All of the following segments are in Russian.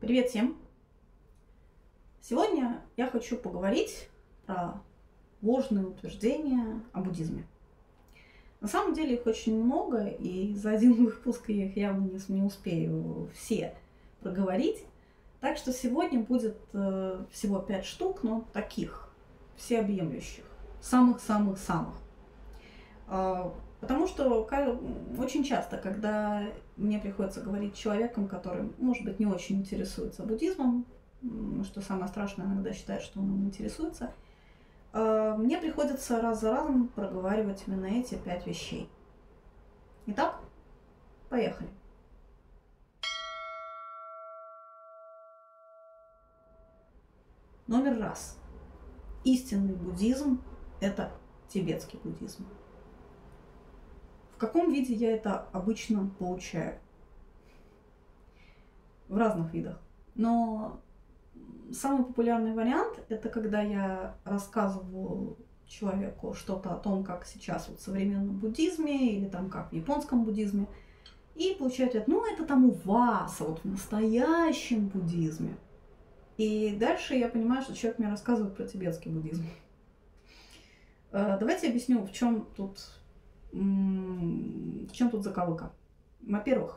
Привет всем! Сегодня я хочу поговорить про ложные утверждения о буддизме. На самом деле их очень много, и за один выпуск я их явно не успею все проговорить. Так что сегодня будет всего 5 штук, но таких, всеобъемлющих, самых-самых-самых. Потому что очень часто, когда мне приходится говорить с человеком, который, может быть, не очень интересуется буддизмом, что самое страшное, иногда считает, что он им интересуется, мне приходится раз за разом проговаривать именно эти 5 вещей. Итак, поехали. Номер раз. Истинный буддизм – это тибетский буддизм. В каком виде я это обычно получаю? В разных видах. Но самый популярный вариант – это когда я рассказываю человеку что-то о том, как сейчас вот в современном буддизме или там как в японском буддизме, и получаю ответ: ну это там у вас, а вот в настоящем буддизме. И дальше я понимаю, что человек мне рассказывает про тибетский буддизм. Давайте объясню, в чем тут заковыка. Во-первых,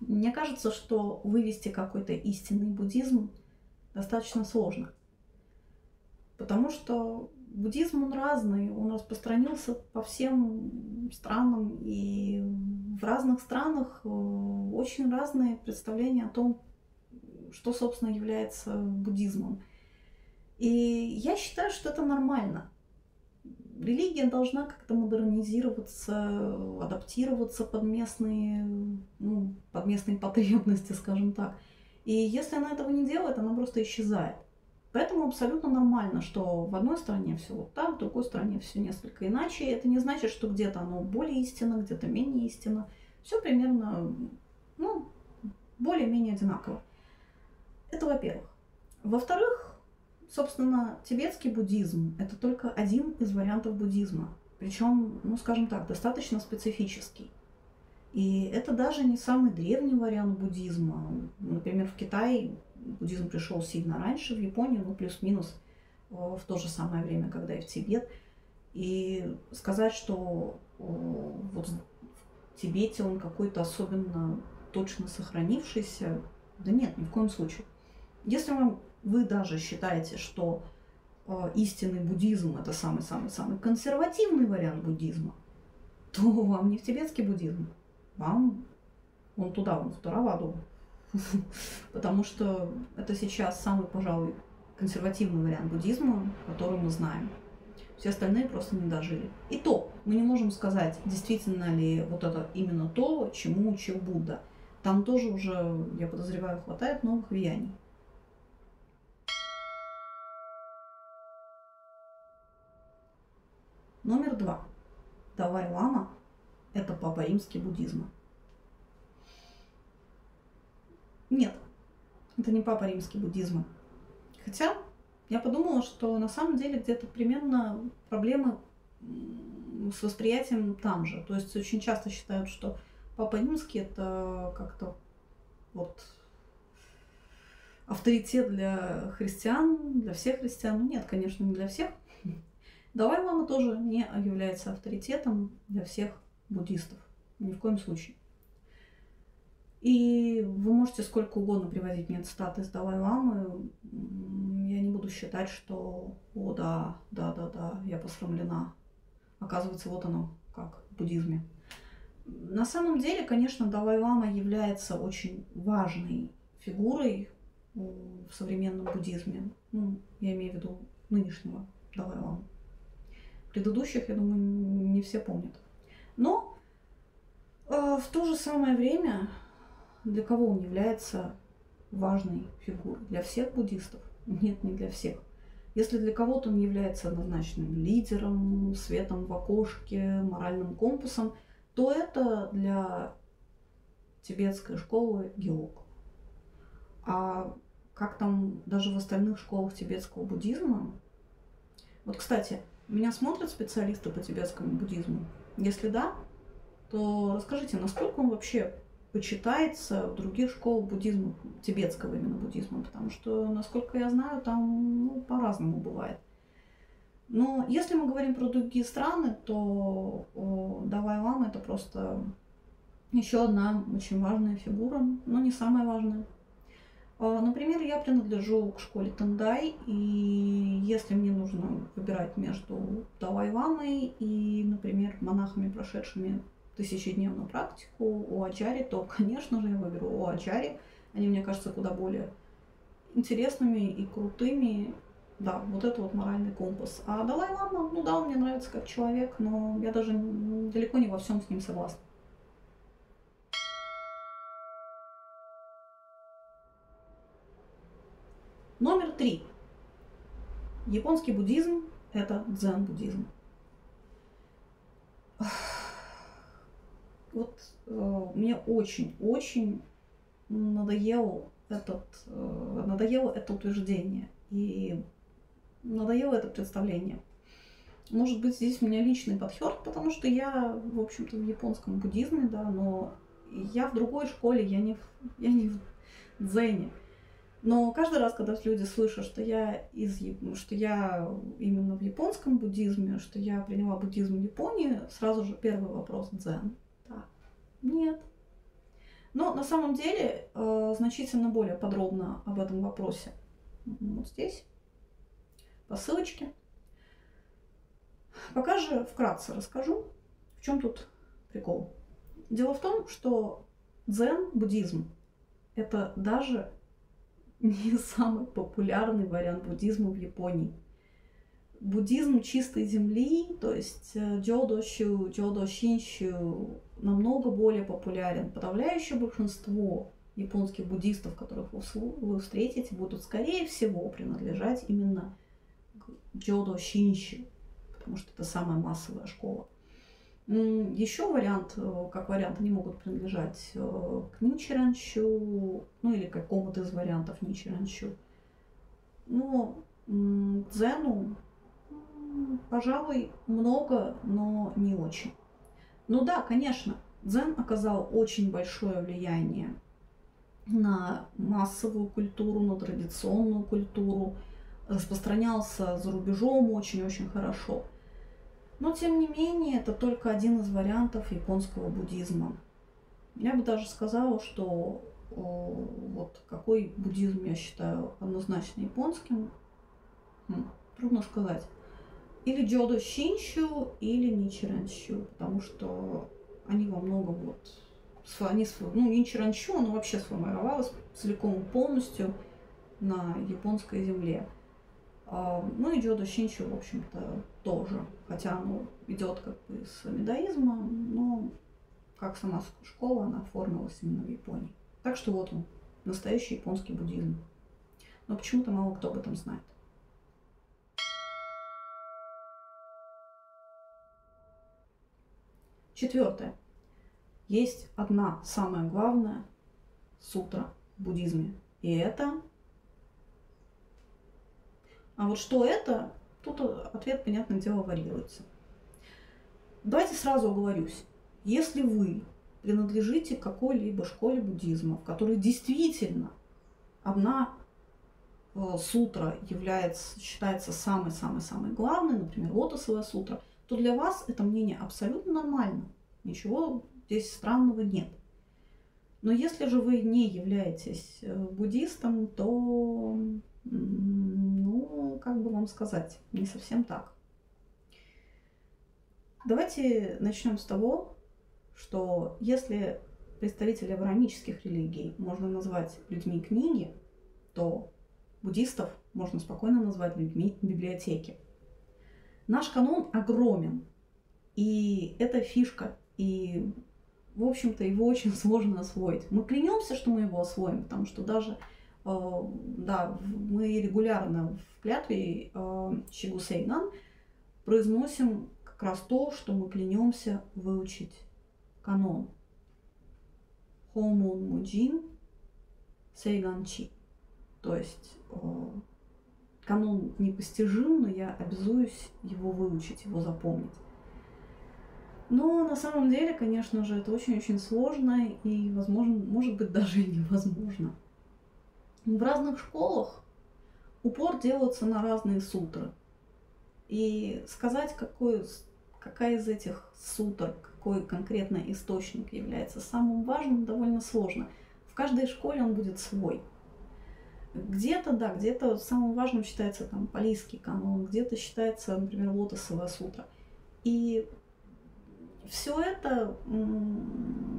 мне кажется, что вывести какой-то истинный буддизм достаточно сложно. Потому что буддизм, он разный, он распространился по всем странам. И в разных странах очень разные представления о том, что, собственно, является буддизмом. И я считаю, что это нормально. Религия должна как-то модернизироваться, адаптироваться под местные потребности, скажем так. И если она этого не делает, она просто исчезает. Поэтому абсолютно нормально, что в одной стране все вот так, в другой стране все несколько иначе. Это не значит, что где-то оно более истинно, где-то менее истинно. Все примерно, более-менее одинаково. Это во-первых. Во-вторых, собственно, тибетский буддизм – это только один из вариантов буддизма. Причем, скажем так, достаточно специфический. И это даже не самый древний вариант буддизма. Например, в Китае буддизм пришел сильно раньше, в Японии, плюс-минус в то же самое время, когда и в Тибет. И сказать, что вот в Тибете он какой-то особенно точно сохранившийся, да нет, ни в коем случае. Если вы даже считаете, что истинный буддизм – это самый-самый-самый консервативный вариант буддизма, то вам не в тибетский буддизм, вам вон туда, вон в Тхераваду. Потому что это сейчас самый, пожалуй, консервативный вариант буддизма, который мы знаем. Все остальные просто не дожили. И то мы не можем сказать, действительно ли вот это именно то, чему учил Будда. Там тоже уже, я подозреваю, хватает новых влияний. Номер два. Далай-лама – это папа римский буддизм. Нет, это не папа римский буддизм. Хотя я подумала, что на самом деле где-то примерно проблемы с восприятием там же. То есть очень часто считают, что папа римский – это как-то вот авторитет для христиан, для всех христиан. Нет, конечно, не для всех. Давайвама тоже не является авторитетом для всех буддистов. Ни в коем случае. И вы можете сколько угодно приводить мне цитаты из Далай-ламы. Я не буду считать, что «О, да, я посрамлена». Оказывается, вот оно как в буддизме. На самом деле, конечно, Далай-лама является очень важной фигурой в современном буддизме. Я имею в виду нынешнего Далай-ламу. Предыдущих, я думаю, не все помнят. Но в то же самое время, для кого он является важной фигурой? Для всех буддистов? Нет, не для всех. Если для кого-то он является однозначным лидером, светом в окошке, моральным компасом, то это для тибетской школы Гелуг. А как там даже в остальных школах тибетского буддизма? Вот, кстати, меня смотрят специалисты по тибетскому буддизму? Если да, то расскажите, насколько он вообще почитается в других школах буддизма, тибетского именно буддизма, потому что, насколько я знаю, там по-разному бывает. Но если мы говорим про другие страны, то Давайвама — это просто еще одна очень важная фигура, но не самая важная. Например, я принадлежу к школе Тандай, и если мне нужно выбирать между Давайвамой и, например, монахами, прошедшими тысячедневную практику у Ачари, то, конечно же, я выберу у Ачари. Они, мне кажется, куда более интересными и крутыми. Да, вот это вот моральный компас. А Далай-лама, ну да, он мне нравится как человек, но я даже далеко не во всем с ним согласна. Номер 3. Японский буддизм – это дзен-буддизм. Вот мне очень-очень надоело это утверждение и надоело это представление. Может быть, здесь у меня личный подхёрт, потому что я, в общем-то, в японском буддизме, да, но я в другой школе, я не в дзене. Но каждый раз, когда люди слышат, что я именно в японском буддизме, что я приняла буддизм в Японии, сразу же первый вопрос – дзен. Нет. Но на самом деле значительно более подробно об этом вопросе вот здесь, по ссылочке. Пока же вкратце расскажу, в чем тут прикол. Дело в том, что дзен-буддизм – это даже не самый популярный вариант буддизма в Японии. Буддизм чистой земли, то есть дзёдо-сю, дзёдо-синсю, намного более популярен. Подавляющее большинство японских буддистов, которых вы встретите, будут, скорее всего, принадлежать именно дзёдо-синсю, потому что это самая массовая школа. Еще вариант, как вариант, они могут принадлежать к Нитирэн-сю, ну или какому-то из вариантов Нитирэн-сю. Но дзену, пожалуй, много, но не очень. Ну да, конечно, дзен оказал очень большое влияние на массовую культуру, на традиционную культуру, распространялся за рубежом очень-очень хорошо. Но, тем не менее, это только один из вариантов японского буддизма. Я бы даже сказала, что вот какой буддизм я считаю однозначно японским, трудно сказать. Или дзёдо-синсю, или Нитирэн-сю, потому что они во многом вот... Ну, Нитирэн-сю, оно вообще сформировалось целиком и полностью на японской земле. Ну и дзёдо-синсю, в общем-то, тоже. Хотя оно идет как бы из даизма, но как сама школа, она оформилась именно в Японии. Так что вот он, настоящий японский буддизм. Но почему-то мало кто об этом знает. Четвертое. Есть одна самая главная сутра в буддизме. И это... А вот что это, тут ответ, понятное дело, варьируется. Давайте сразу оговорюсь. Если вы принадлежите к какой-либо школе буддизма, в которой действительно одна сутра считается самой-самой-самой главной, например, лотосовая сутра, то для вас это мнение абсолютно нормально. Ничего здесь странного нет. Но если же вы не являетесь буддистом, то, ну, как бы вам сказать, не совсем так. Давайте начнем с того, что если представителей авраамических религий можно назвать людьми книги, то буддистов можно спокойно назвать людьми библиотеки. Наш канон огромен, и это фишка, и, в общем-то, его очень сложно освоить. Мы клянемся, что мы его освоим, потому что даже, да, мы регулярно в клятве Шигусейнан произносим как раз то, что мы клянемся выучить канон. Хомон муджин сейганчи, то есть... Канон непостижим, но я обязуюсь его выучить, его запомнить. Но на самом деле, конечно же, это очень-очень сложно и, возможно, может быть, даже и невозможно. В разных школах упор делается на разные сутры. И сказать, какая из этих сутр, какой конкретно источник является самым важным, довольно сложно. В каждой школе он будет свой. Где-то, да, где-то самым важным считается там палийский канон, где-то считается, например, лотосовая сутра. И все это,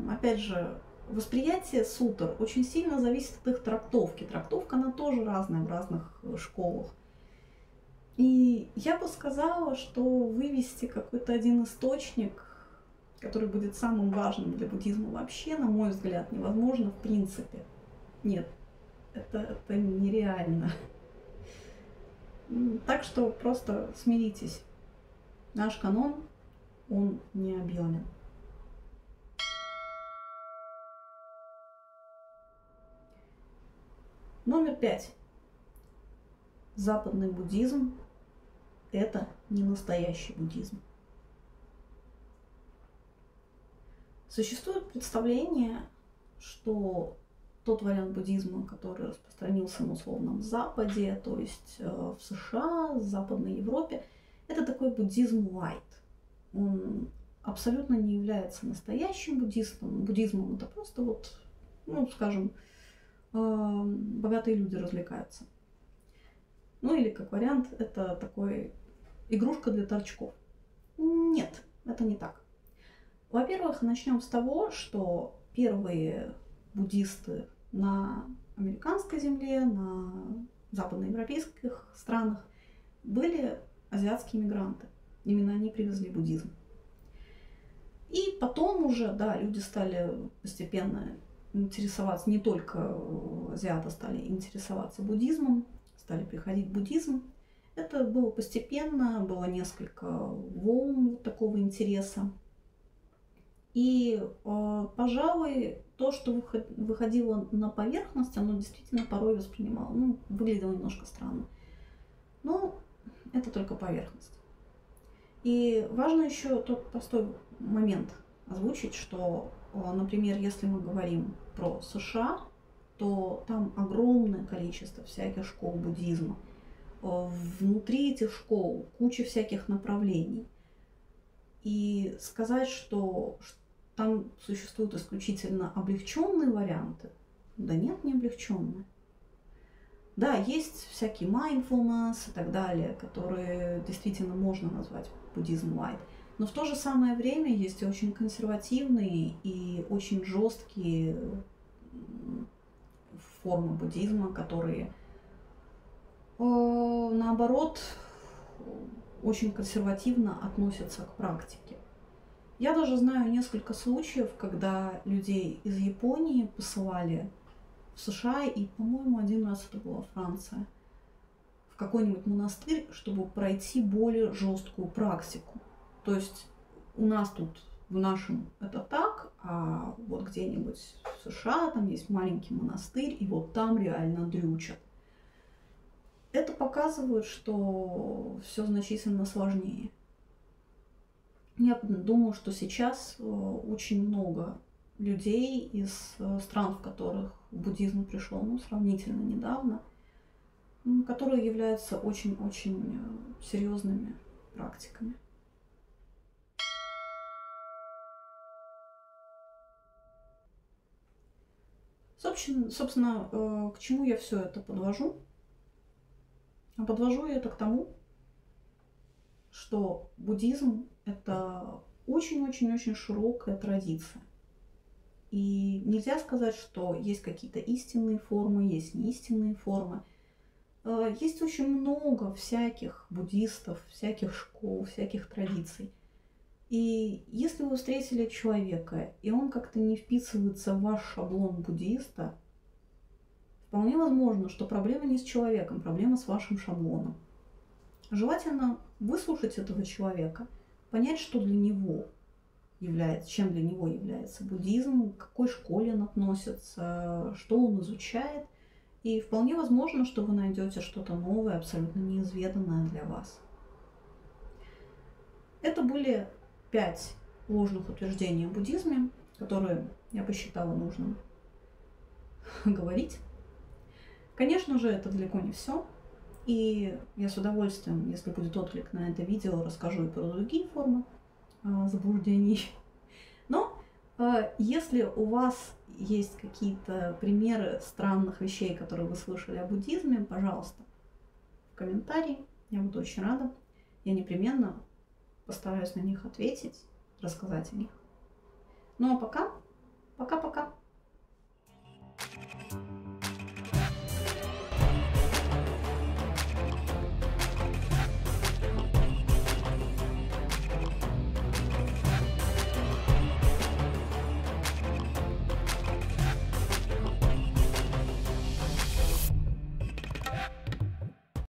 опять же, восприятие сутр очень сильно зависит от их трактовки. Трактовка, она тоже разная в разных школах. И я бы сказала, что вывести какой-то один источник, который будет самым важным для буддизма вообще, на мой взгляд, невозможно в принципе. Нет, это нереально. Так что просто смиритесь. Наш канон, он не объемен. Номер 5. Западный буддизм – это не настоящий буддизм. Существует представление, что тот вариант буддизма, который распространился на условном Западе, то есть в США, в Западной Европе, это такой буддизм лайт. Он абсолютно не является настоящим буддизмом. Буддизмом это просто вот, ну, скажем, богатые люди развлекаются. Ну или как вариант, это такой игрушка для торчков. Нет, это не так. Во-первых, начнем с того, что первые буддисты на американской земле, на западноевропейских странах были азиатские мигранты. Именно они привезли буддизм. И потом уже, да, люди стали постепенно интересоваться, не только азиаты стали интересоваться буддизмом, стали приходить в буддизм. Это было постепенно, было несколько волн такого интереса. И, пожалуй, то, что выходило на поверхность, оно действительно порой воспринимало, ну, выглядело немножко странно. Но это только поверхность. И важно еще тот простой момент озвучить, что, например, если мы говорим про США, то там огромное количество всяких школ буддизма. Внутри этих школ куча всяких направлений. И сказать, что там существуют исключительно облегченные варианты, да нет, не облегченные. Да, есть всякие mindfulness и так далее, которые действительно можно назвать буддизм лайт. Но в то же самое время есть и очень консервативные и очень жесткие формы буддизма, которые, наоборот, очень консервативно относятся к практике. Я даже знаю несколько случаев, когда людей из Японии посылали в США, и, по-моему, один раз это была Франция, в какой-нибудь монастырь, чтобы пройти более жесткую практику. То есть у нас тут, в нашем, это так, а вот где-нибудь в США там есть маленький монастырь, и вот там реально дрючат. Это показывает, что все значительно сложнее. Я думаю, что сейчас очень много людей из стран, в которых буддизм пришел, ну, сравнительно недавно, которые являются очень-очень серьезными практиками. Собственно, к чему я все это подвожу? Подвожу я это к тому, что буддизм – это очень-очень-очень широкая традиция. И нельзя сказать, что есть какие-то истинные формы, есть неистинные формы. Есть очень много всяких буддистов, всяких школ, всяких традиций. И если вы встретили человека, и он как-то не вписывается в ваш шаблон буддиста, вполне возможно, что проблема не с человеком, проблема с вашим шаблоном. Желательно выслушать этого человека, понять, что для него является, чем для него является буддизм, к какой школе он относится, что он изучает. И вполне возможно, что вы найдете что-то новое, абсолютно неизведанное для вас. Это были 5 ложных утверждений о буддизме, которые я посчитала нужным говорить. Конечно же, это далеко не все. И я с удовольствием, если будет отклик на это видео, расскажу и про другие формы заблуждений. Но если у вас есть какие-то примеры странных вещей, которые вы слышали о буддизме, пожалуйста, в комментарии. Я буду очень рада. Я непременно постараюсь на них ответить, рассказать о них. Ну а пока, пока-пока.